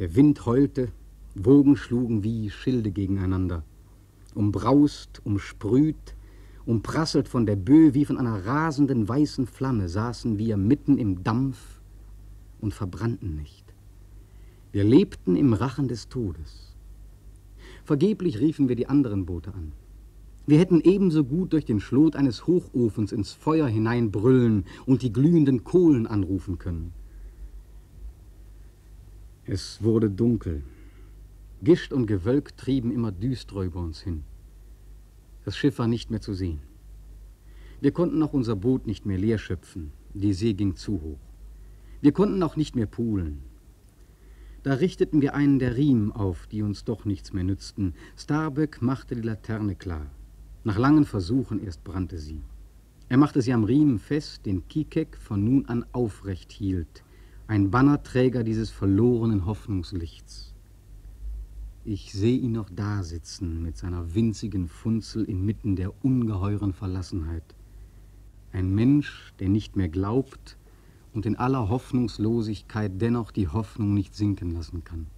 Der Wind heulte, Wogen schlugen wie Schilde gegeneinander. Umbraust, umsprüht, umprasselt von der Böe wie von einer rasenden weißen Flamme, saßen wir mitten im Dampf und verbrannten nicht. Wir lebten im Rachen des Todes. Vergeblich riefen wir die anderen Boote an. Wir hätten ebenso gut durch den Schlot eines Hochofens ins Feuer hineinbrüllen und die glühenden Kohlen anrufen können. Es wurde dunkel. Gischt und Gewölk trieben immer düster über uns hin. Das Schiff war nicht mehr zu sehen. Wir konnten auch unser Boot nicht mehr leer schöpfen. Die See ging zu hoch. Wir konnten auch nicht mehr poolen. Da richteten wir einen der Riemen auf, die uns doch nichts mehr nützten. Starbuck machte die Laterne klar. Nach langen Versuchen erst brannte sie. Er machte sie am Riemen fest, den Kikek von nun an aufrecht hielt. Ein Bannerträger dieses verlorenen Hoffnungslichts. Ich sehe ihn noch da sitzen, mit seiner winzigen Funzel inmitten der ungeheuren Verlassenheit. Ein Mensch, der nicht mehr glaubt und in aller Hoffnungslosigkeit dennoch die Hoffnung nicht sinken lassen kann.